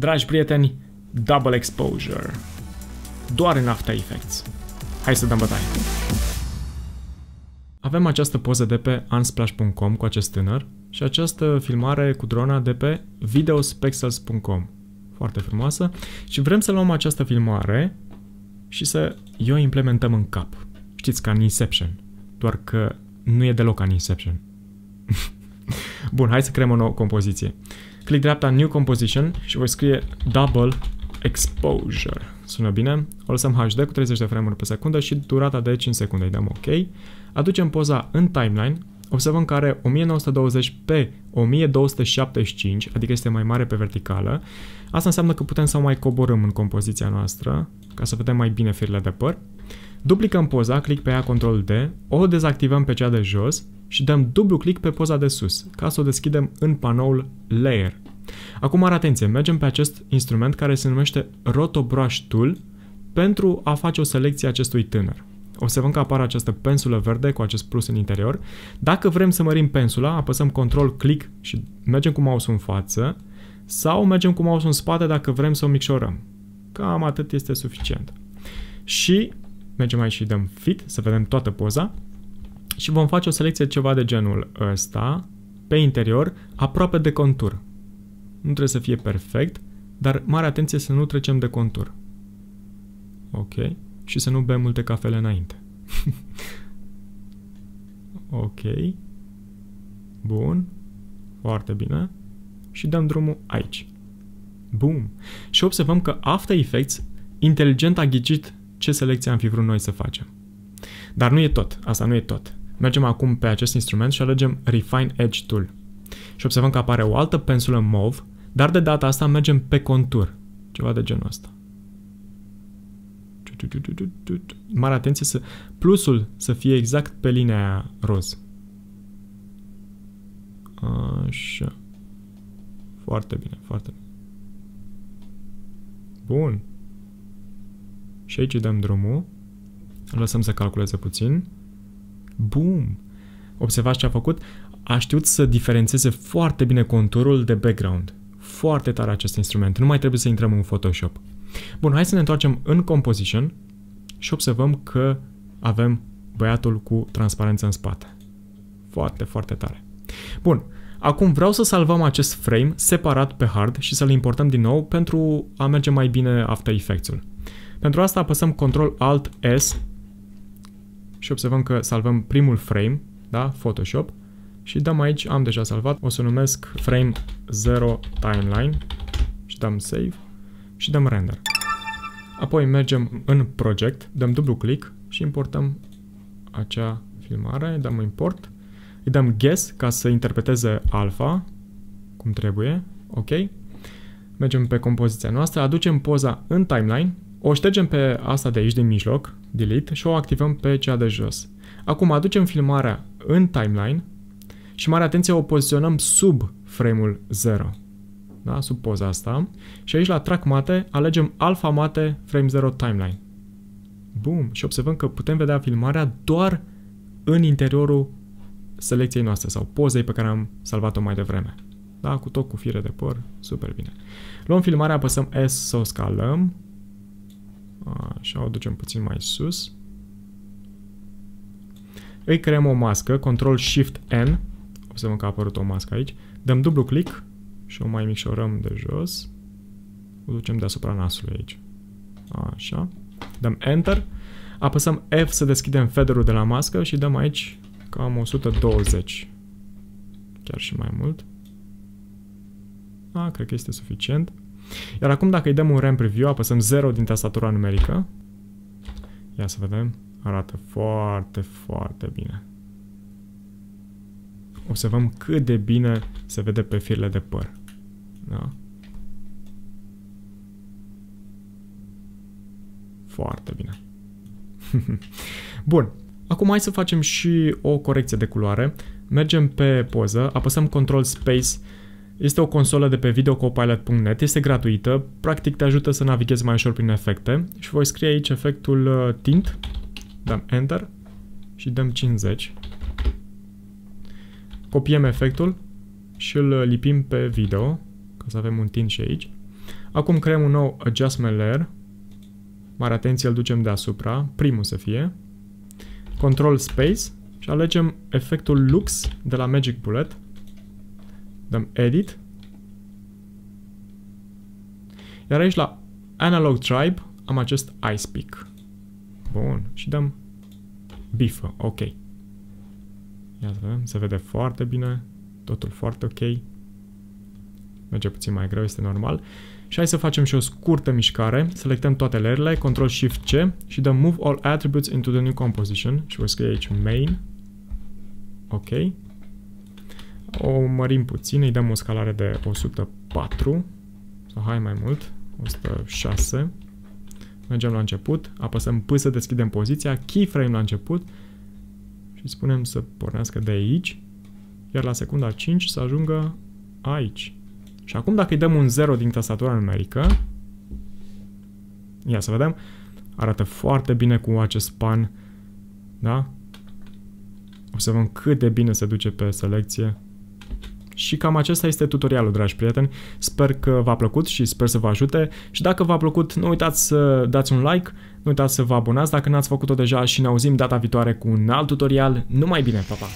Dragi prieteni, double exposure. Doar în After Effects. Hai să dăm bătaie. Avem această poză de pe unsplash.com cu acest tânăr și această filmare cu drona de pe videospexels.com. Foarte frumoasă. Și vrem să luăm această filmare și să o implementăm în cap. Știți, ca în Inception. Doar că nu e deloc ca în Inception. Bun, hai să creăm o nouă compoziție. Click dreapta, New Composition și voi scrie Double Exposure. Sună bine? O lăsăm HD cu 30 de frame-uri pe secundă și durata de 5 secunde. Îi dăm OK. Aducem poza în timeline. Observăm că are 1920 pe 1275, adică este mai mare pe verticală. Asta înseamnă că putem să o mai coborâm în compoziția noastră, ca să vedem mai bine firele de păr. Duplicăm poza, click pe ea, Ctrl D, o dezactivăm pe cea de jos și dăm dublu click pe poza de sus, ca să o deschidem în panoul Layer. Acum, mare atenție, mergem pe acest instrument care se numește Rotobrush Tool pentru a face o selecție acestui tânăr. Observăm că apare această pensulă verde cu acest plus în interior. Dacă vrem să mărim pensula, apăsăm Ctrl, click și mergem cu mouse-ul în față sau mergem cu mouse-ul în spate dacă vrem să o micșorăm. Cam atât este suficient. Și mergem aici și dăm Fit să vedem toată poza și vom face o selecție ceva de genul ăsta pe interior, aproape de contur. Nu trebuie să fie perfect, dar mare atenție să nu trecem de contur. Ok. Și să nu bem multe cafele înainte. Ok. Bun. Foarte bine. Și dăm drumul aici. Bum. Și observăm că After Effects inteligent a ghicit ce selecție am fi vrut noi să facem. Dar nu e tot. Asta nu e tot. Mergem acum pe acest instrument și alegem Refine Edge Tool. Și observăm că apare o altă pensulă mauve, dar de data asta mergem pe contur. Ceva de genul ăsta. Mare atenție să plusul să fie exact pe linia roz. Așa. Foarte bine, foarte bine. Bun. Și aici dăm drumul. Lăsăm să calculeze puțin. Bum! Observați ce a făcut? A știut să diferențeze foarte bine conturul de background. Foarte tare acest instrument. Nu mai trebuie să intrăm în Photoshop. Bun, hai să ne întoarcem în Composition și observăm că avem băiatul cu transparență în spate. Foarte, foarte tare. Bun, acum vreau să salvăm acest frame separat pe hard și să-l importăm din nou pentru a merge mai bine After Effects-ul. Pentru asta apăsăm Ctrl-Alt-S și observăm că salvăm primul frame, da, Photoshop, și dăm aici, am deja salvat, o să numesc Frame 0 Timeline și dăm Save. Și dăm Render. Apoi mergem în Project, dăm dublu click și importăm acea filmare, dăm Import, îi dăm Guess ca să interpreteze alfa, cum trebuie, ok. Mergem pe compoziția noastră, aducem poza în Timeline, o ștergem pe asta de aici, din mijloc, Delete, și o activăm pe cea de jos. Acum aducem filmarea în Timeline și, mare atenție, o poziționăm sub frame-ul 0. Da? Sub poza asta. Și aici la Track Mate alegem Alpha Mate Frame 0 Timeline. Bum! Și observăm că putem vedea filmarea doar în interiorul selecției noastre sau pozei pe care am salvat-o mai devreme. Da? Cu tot cu fire de păr. Super bine. Luăm filmarea, apăsăm S să o scalăm. Așa, o ducem puțin mai sus. Îi creăm o mască. Ctrl-Shift-N. Observăm că a apărut o mască aici. Dăm dublu click și o mai micșorăm de jos. O ducem deasupra nasului aici. Așa. Dăm Enter. Apăsăm F să deschidem feather-ul de la mască și dăm aici cam 120. Chiar și mai mult. Cred că este suficient. Iar acum dacă îi dăm un RAM preview, apăsăm 0 din tastatura numerică. Ia să vedem. Arată foarte, foarte bine. Observăm cât de bine se vede pe firele de păr. Da? Foarte bine. Bun. Acum hai să facem și o corecție de culoare. Mergem pe poză, apăsăm Ctrl Space. Este o consolă de pe videocopilot.net, este gratuită. Practic te ajută să navighezi mai ușor prin efecte. Și voi scrie aici efectul Tint. Dăm Enter și dăm 50. Copiem efectul și îl lipim pe video, ca să avem un tint și aici. Acum creăm un nou adjustment layer. Mare atenție, îl ducem deasupra, primul să fie. Control Space și alegem efectul Lux de la Magic Bullet. Dăm Edit. Iar aici la Analog Tribe am acest Ice Peak. Bun, și dăm Bifă, ok. Iată, se vede foarte bine, totul foarte ok. Merge puțin mai greu, este normal. Și hai să facem și o scurtă mișcare. Selectăm toate layer-urile, Ctrl-Shift-C și dăm Move all attributes into the new composition. Și voi scrie aici Main. Ok. O mărim puțin, îi dăm o scalare de 104. Sau hai mai mult, 106. Mergem la început, apăsăm P să deschidem poziția, keyframe la început și spunem să pornească de aici, iar la secunda 5 să ajungă aici. Și acum dacă îi dăm un 0 din tastatura numerică, ia să vedem, arată foarte bine cu acest pan, da? Observăm cât de bine se duce pe selecție. Și cam acesta este tutorialul, dragi prieteni. Sper că v-a plăcut și sper să vă ajute. Și dacă v-a plăcut, nu uitați să dați un like, nu uitați să vă abonați dacă n-ați făcut-o deja și ne auzim data viitoare cu un alt tutorial. Numai bine, pa, pa!